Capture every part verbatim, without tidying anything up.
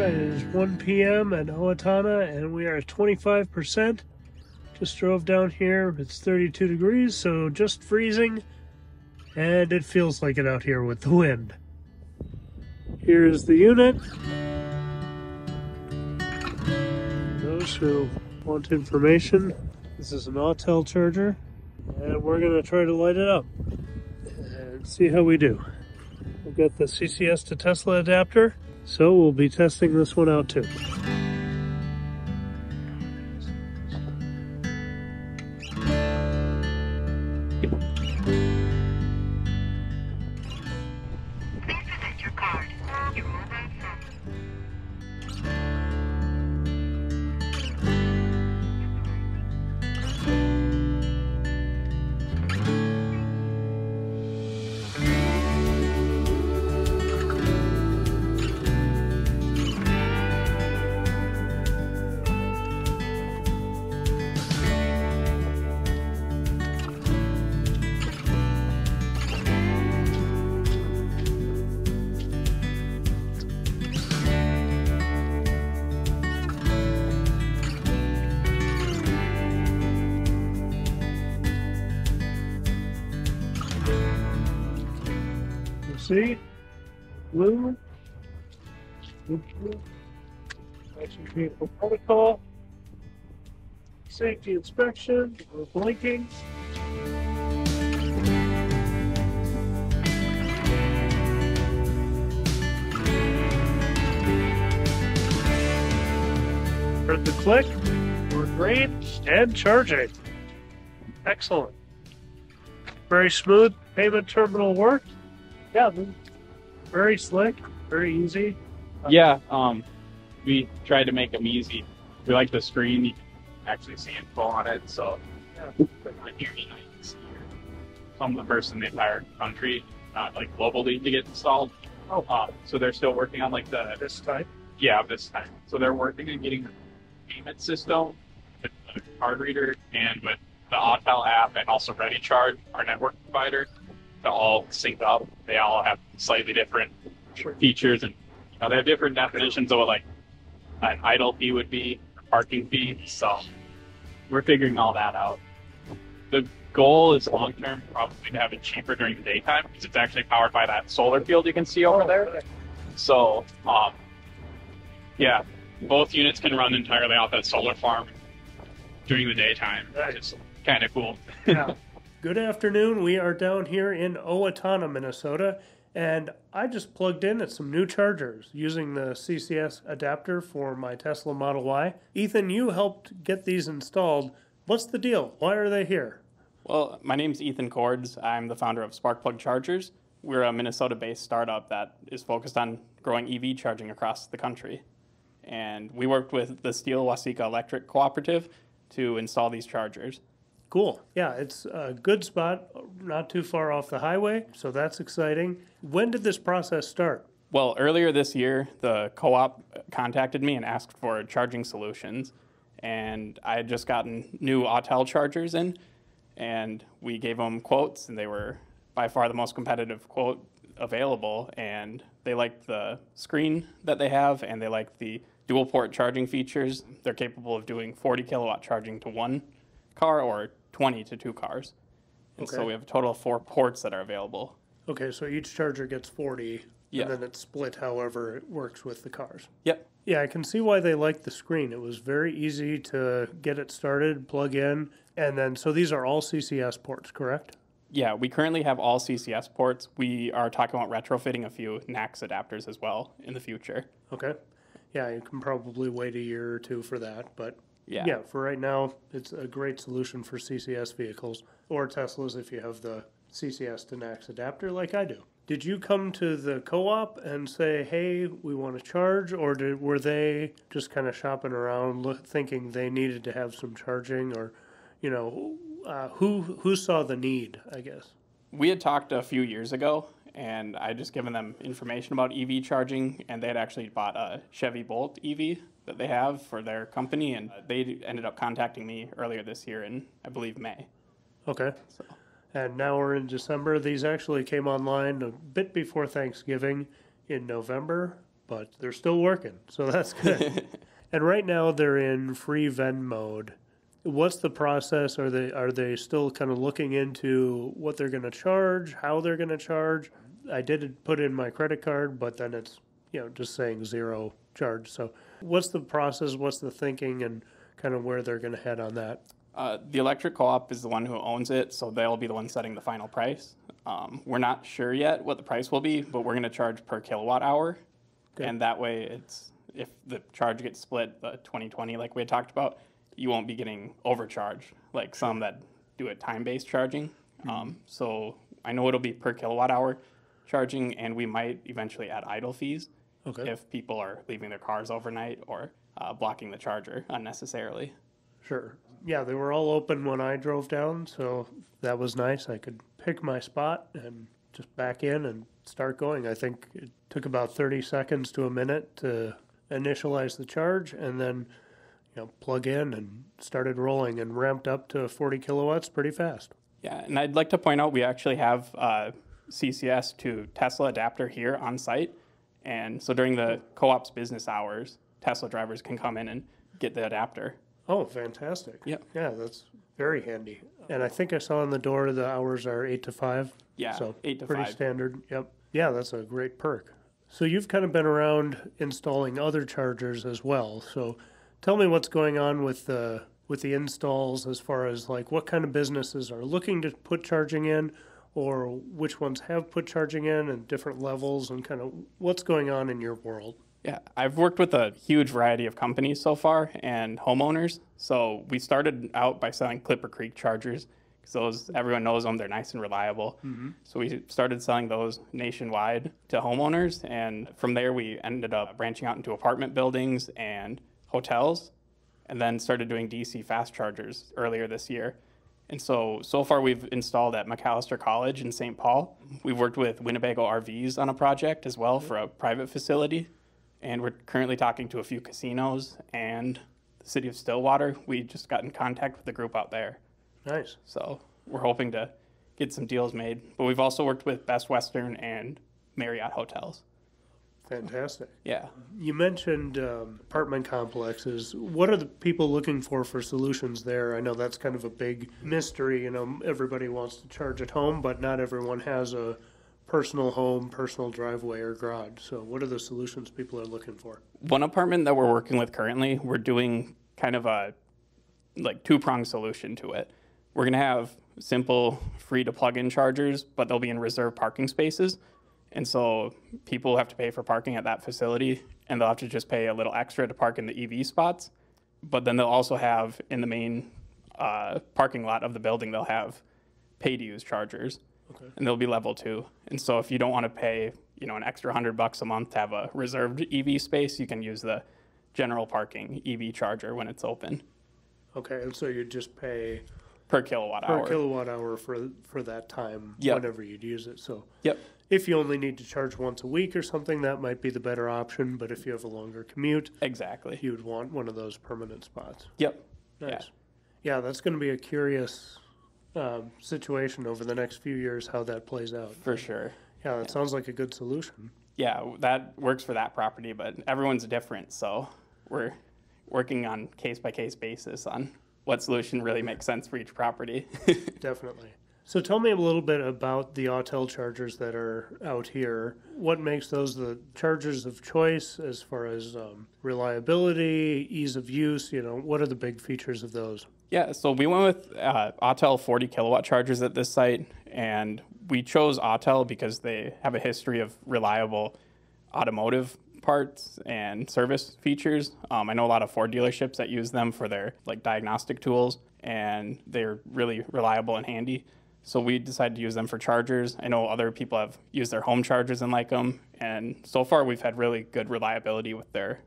time. It is one p m at Owatonna and we are twenty-five percent. Just drove down here. It's thirty-two degrees, so just freezing. And it feels like it out here with the wind. Here's the unit. Those who want information, this is an Autel charger. And we're going to try to light it up and see how we do. We've got the C C S to Tesla adapter, so we'll be testing this one out too. See? Blue. Protocol. Safety inspection. We're blinking. Heard the click. We're green and charging. Excellent. Very smooth payment terminal work. Yeah, very slick, very easy. Yeah, um, we tried to make them easy. We like the screen, you can actually see info on it, so yeah. On here, you know, you can see some of the person in the entire country, not like globally, to get installed. Oh, uh, so they're still working on like the this type. Yeah, this type. So they're working on getting the payment system, with the card reader, and with the Autel app, and also ReadyCharge, our network provider. To all sync up, they all have slightly different sure. features, and you know, they have different definitions of what like an idle fee would be, a parking fee. So we're figuring all that out. The goal is long term probably to have it cheaper during the daytime because it's actually powered by that solar field you can see over there. So um, yeah, both units can run entirely off that solar farm during the daytime. It's kind of cool. Yeah. Good afternoon, we are down here in Owatonna, Minnesota, and I just plugged in at some new chargers using the C C S adapter for my Tesla Model Y. Ethan, you helped get these installed. What's the deal? Why are they here? Well, my name's Ethan Cords. I'm the founder of Spark Plug Chargers. We're a Minnesota-based startup that is focused on growing E V charging across the country. And we worked with the Steele-Waseca Electric Cooperative to install these chargers. Cool. Yeah, it's a good spot, not too far off the highway, so that's exciting. When did this process start? Well, earlier this year, the co-op contacted me and asked for charging solutions, and I had just gotten new Autel chargers in, and we gave them quotes, and they were by far the most competitive quote available, and they liked the screen that they have, and they liked the dual port charging features. They're capable of doing forty kilowatt charging to one car or twenty to two cars. And okay. So we have a total of four ports that are available. Okay, so each charger gets forty, yeah. And then it's split however it works with the cars. Yep. Yeah, I can see why they like the screen. It was very easy to get it started, plug in, and then, so these are all C C S ports, correct? Yeah, we currently have all C C S ports. We are talking about retrofitting a few N A C S adapters as well in the future. Okay. Yeah, you can probably wait a year or two for that, but... Yeah. Yeah, for right now, it's a great solution for C C S vehicles or Teslas if you have the C C S to N A C S adapter like I do. Did you come to the co-op and say, hey, we want to charge, or did, were they just kind of shopping around look, thinking they needed to have some charging, or, you know, uh, who, who saw the need, I guess? We had talked a few years ago, and I had just given them information about E V charging, and they had actually bought a Chevy Bolt E V that they have for their company, and they ended up contacting me earlier this year in, I believe, May. Okay. So. And now we're in December. These actually came online a bit before Thanksgiving in November, but they're still working, so that's good. And right now they're in free vend mode. What's the process? Are they are they still kind of looking into what they're going to charge, how they're going to charge? I did put in my credit card, but then it's, you know, just saying zero charge. So what's the process? What's the thinking and kind of where they're going to head on that? Uh, the electric co-op is the one who owns it, so they'll be the one setting the final price. Um, we're not sure yet what the price will be, but we're going to charge per kilowatt hour. Okay. And that way, it's if the charge gets split, the twenty twenty like we had talked about, you won't be getting overcharged, like some that do a time-based charging. Mm-hmm. Um, so I know it'll be per kilowatt hour charging, and we might eventually add idle fees okay. if people are leaving their cars overnight or uh, blocking the charger unnecessarily. Sure. Yeah, they were all open when I drove down, so that was nice. I could pick my spot and just back in and start going. I think it took about thirty seconds to a minute to initialize the charge, and then you know, plug in and started rolling and ramped up to forty kilowatts pretty fast. Yeah, and I'd like to point out we actually have uh, C C S to Tesla adapter here on site. And so during the co-op's business hours, Tesla drivers can come in and get the adapter. Oh, fantastic. Yep. Yeah, that's very handy. And I think I saw on the door the hours are eight to five. Yeah, so eight to five. Pretty standard. Yep. Yeah, that's a great perk. So you've kind of been around installing other chargers as well. So tell me what's going on with the with the installs as far as like what kind of businesses are looking to put charging in, or which ones have put charging in and different levels, and kind of what's going on in your world. Yeah, I've worked with a huge variety of companies so far and homeowners. So we started out by selling Clipper Creek chargers because those, everyone knows them, they're nice and reliable. Mm-hmm. So we started selling those nationwide to homeowners, and from there we ended up branching out into apartment buildings and hotels, and then started doing D C fast chargers earlier this year. And so, so far we've installed at Macalester College in Saint Paul. We've worked with Winnebago R Vs on a project as well for a private facility. And we're currently talking to a few casinos and the city of Stillwater. We just got in contact with the group out there. Nice. So we're hoping to get some deals made. But we've also worked with Best Western and Marriott hotels. Fantastic. Yeah. You mentioned um, apartment complexes. What are the people looking for for solutions there? I know that's kind of a big mystery. You know, everybody wants to charge at home, but not everyone has a personal home, personal driveway, or garage. So what are the solutions people are looking for? One apartment that we're working with currently, we're doing kind of a like two-pronged solution to it. We're going to have simple free-to-plug-in chargers, but they'll be in reserved parking spaces. And so people have to pay for parking at that facility, and they'll have to just pay a little extra to park in the E V spots. But then they'll also have, in the main uh, parking lot of the building, they'll have pay-to-use chargers, okay. and they'll be level two. And so if you don't want to pay, you know, an extra hundred bucks a month to have a reserved E V space, you can use the general parking E V charger when it's open. Okay, and so you just pay per kilowatt per hour. Per kilowatt hour for for that time, yep. whenever you'd use it. So. Yep. If you only need to charge once a week or something, that might be the better option. But if you have a longer commute, exactly, you would want one of those permanent spots. Yep. Nice. Yeah, yeah, that's going to be a curious um, situation over the next few years, how that plays out. For sure. Yeah, that yeah. sounds like a good solution. Yeah, that works for that property, but everyone's different. So we're working on case-by-case basis on what solution really makes sense for each property. Definitely. So tell me a little bit about the Autel chargers that are out here. What makes those the chargers of choice as far as um, reliability, ease of use? You know, what are the big features of those? Yeah, so we went with uh, Autel forty kilowatt chargers at this site, and we chose Autel because they have a history of reliable automotive parts and service features. Um, I know a lot of Ford dealerships that use them for their like diagnostic tools, and they're really reliable and handy. So we decided to use them for chargers. I know other people have used their home chargers and like them. And so far, we've had really good reliability with their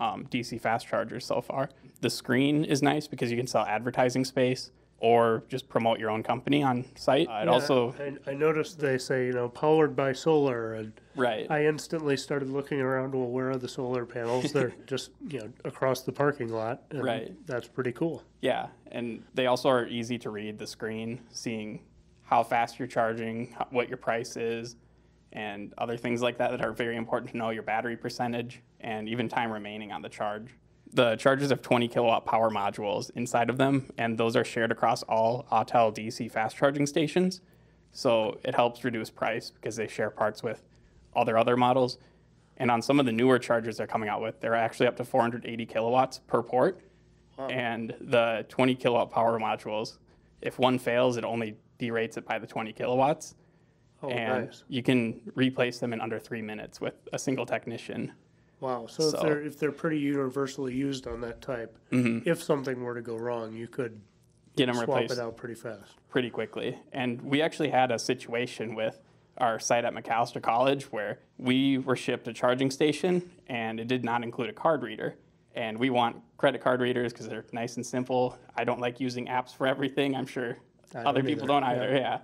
um, D C fast chargers so far. The screen is nice because you can sell advertising space or just promote your own company on site. Uh, it yeah, also, I, I noticed they say, you know, powered by solar. And right. I instantly started looking around, well, where are the solar panels? They're just, you know, across the parking lot. And right. That's pretty cool. Yeah. And they also are easy to read, the screen, seeing how fast you're charging, what your price is, and other things like that that are very important to know, your battery percentage and even time remaining on the charge. The chargers have twenty kilowatt power modules inside of them, and those are shared across all Autel D C fast charging stations. So it helps reduce price because they share parts with all their other models. And on some of the newer chargers they're coming out with, they're actually up to four hundred eighty kilowatts per port. Wow. And the twenty kilowatt power modules, if one fails, it only derates it by the twenty kilowatts. Oh, and nice. You can replace them in under three minutes with a single technician. Wow. So, so if they're if they're pretty universally used on that type, mm-hmm. if something were to go wrong, you could get them swap replaced it out pretty fast, pretty quickly. And we actually had a situation with our site at Macalester College where we were shipped a charging station and it did not include a card reader. And we want credit card readers because they're nice and simple. I don't like using apps for everything. I'm sure I other don't people either. don't either. Yeah. yeah.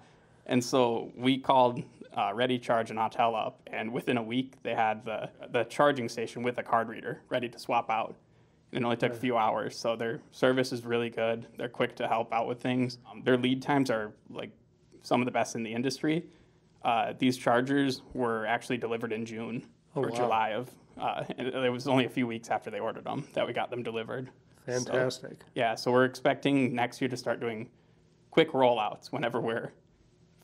And so we called uh, ReadyCharge and Autel up, and within a week they had the, the charging station with a card reader ready to swap out. And it only took a few hours, so their service is really good. They're quick to help out with things. Um, their lead times are like some of the best in the industry. Uh, these chargers were actually delivered in June oh, or wow. July of, uh, and it was only a few weeks after they ordered them that we got them delivered. Fantastic. So, yeah, so we're expecting next year to start doing quick rollouts whenever we're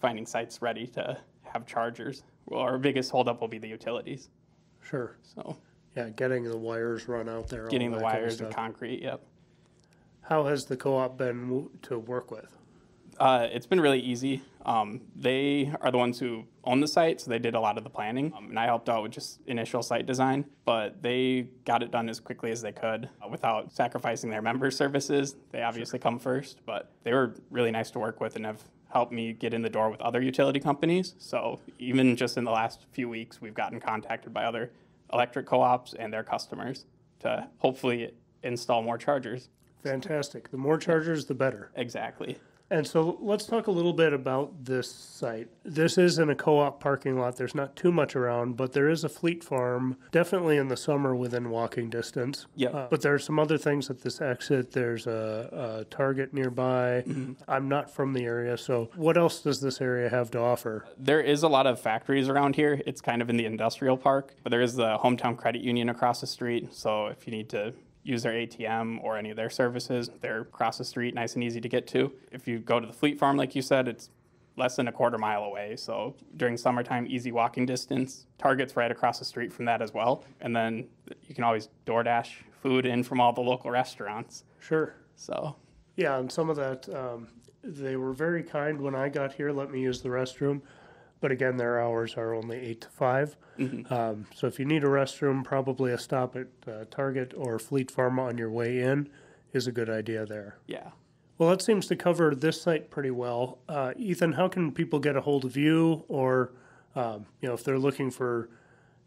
finding sites ready to have chargers. Well, our biggest holdup will be the utilities. Sure. So yeah, getting the wires run out there. Getting the wires and concrete, yep. How has the co-op been to work with? Uh, it's been really easy. Um, they are the ones who own the site, so they did a lot of the planning. Um, and I helped out with just initial site design, but they got it done as quickly as they could uh, without sacrificing their member services. They obviously sure. come first, but they were really nice to work with and have helped me get in the door with other utility companies. So even just in the last few weeks, we've gotten contacted by other electric co-ops and their customers to hopefully install more chargers. Fantastic. The more chargers, the better. Exactly. And so let's talk a little bit about this site. This is in a co-op parking lot. There's not too much around, but there is a fleet farm, definitely in the summer within walking distance. Yep. Uh, but there are some other things at this exit. There's a, a Target nearby. Mm-hmm. I'm not from the area, so what else does this area have to offer? There is a lot of factories around here. It's kind of in the industrial park, but there is the Hometown Credit Union across the street. So if you need to use their A T M or any of their services, they're across the street, nice and easy to get to. If you go to the Fleet Farm, like you said, it's less than a quarter mile away. So during summertime, easy walking distance. Target's right across the street from that as well. And then you can always DoorDash food in from all the local restaurants. Sure. So. Yeah, and some of that, um, they were very kind when I got here, let me use the restroom. But again, their hours are only eight to five. Mm-hmm. Um, so if you need a restroom, probably a stop at uh, Target or Fleet Farm on your way in is a good idea there. Yeah. Well, that seems to cover this site pretty well. Uh, Ethan, how can people get a hold of you? Or, um, you know, if they're looking for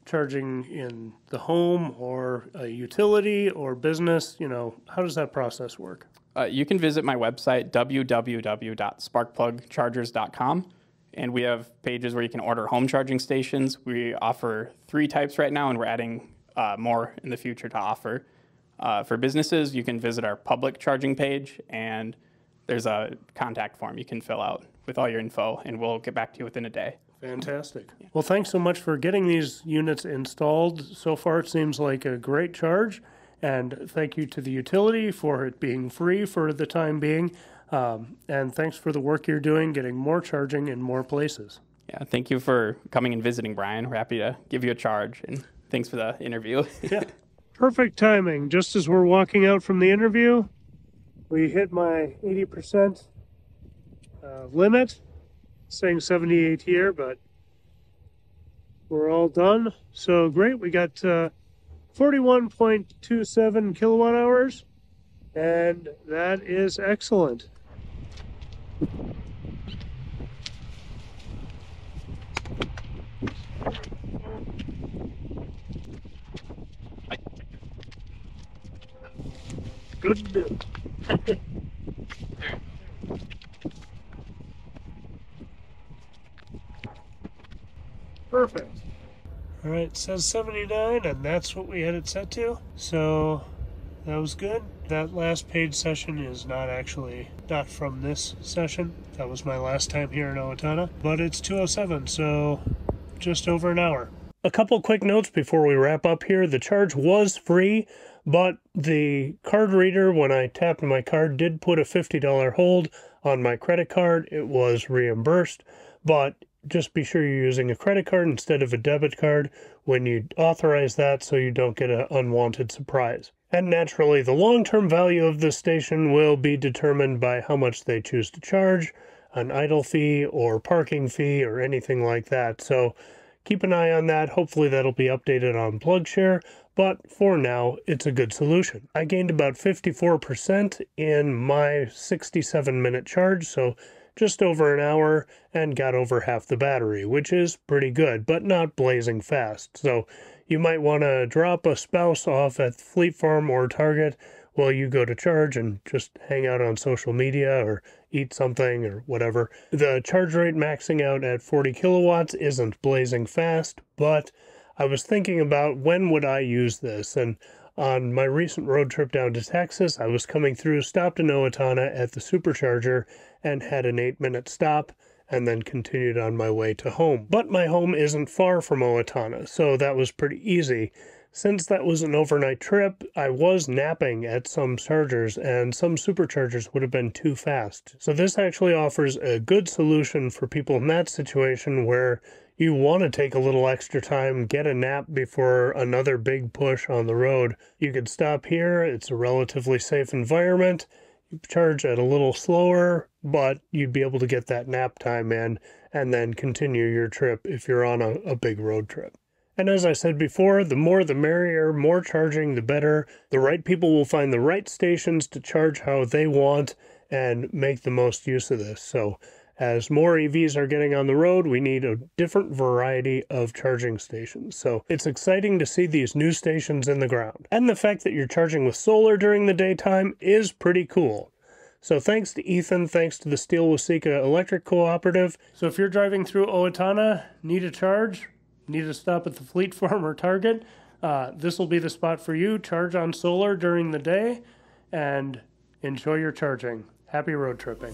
charging in the home or a utility or business, you know, how does that process work? Uh, you can visit my website, w w w dot spark plug chargers dot com. And we have pages where you can order home charging stations. We offer three types right now, and we're adding uh, more in the future to offer. Uh, for businesses, you can visit our public charging page, and there's a contact form you can fill out with all your info, and we'll get back to you within a day. Fantastic. Yeah. Well, thanks so much for getting these units installed. So far, it seems like a great charge, and thank you to the utility for it being free for the time being. Um, and thanks for the work you're doing, getting more charging in more places. Yeah, thank you for coming and visiting, Brian. We're happy to give you a charge, and thanks for the interview. Yeah, perfect timing. Just as we're walking out from the interview, we hit my eighty percent uh, limit. Saying seventy-eight here, but we're all done. So great, we got uh, forty-one point two seven kilowatt hours, and that is excellent. Good deal. Perfect. All right, it says seventy-nine, and that's what we had it set to. So that was good. That last paid session is not actually, not from this session. That was my last time here in Owatonna, but it's two oh seven, so just over an hour. A couple quick notes before we wrap up here. The charge was free, but the card reader, when I tapped my card, did put a fifty dollar hold on my credit card. It was reimbursed, but just be sure you're using a credit card instead of a debit card when you authorize that so you don't get an unwanted surprise. And naturally, the long-term value of this station will be determined by how much they choose to charge, an idle fee or parking fee or anything like that. So keep an eye on that. Hopefully that'll be updated on PlugShare, but for now, it's a good solution. I gained about fifty-four percent in my sixty-seven minute charge, so just over an hour, and got over half the battery, which is pretty good, but not blazing fast. So you might want to drop a spouse off at Fleet Farm or Target while you go to charge and just hang out on social media or eat something or whatever. The charge rate maxing out at forty kilowatts isn't blazing fast, but I was thinking about when would I use this, and on my recent road trip down to Texas, I was coming through, stopped in Owatonna at the supercharger, and had an eight minute stop, and then continued on my way to home. But my home isn't far from Owatonna, so that was pretty easy. Since that was an overnight trip, I was napping at some chargers, and some superchargers would have been too fast. So this actually offers a good solution for people in that situation where you want to take a little extra time, get a nap before another big push on the road. You could stop here. It's a relatively safe environment. You charge at a little slower, but you'd be able to get that nap time in and then continue your trip if you're on a, a big road trip. And as I said before, the more the merrier, more charging the better. The right people will find the right stations to charge how they want and make the most use of this. So as more E Vs are getting on the road, we need a different variety of charging stations. So it's exciting to see these new stations in the ground. And the fact that you're charging with solar during the daytime is pretty cool. So thanks to Ethan, thanks to the Steele-Waseca Electric Cooperative. So if you're driving through Owatonna, need a charge, need to stop at the Fleet Farm or Target, uh, this will be the spot for you. Charge on solar during the day and enjoy your charging. Happy road tripping.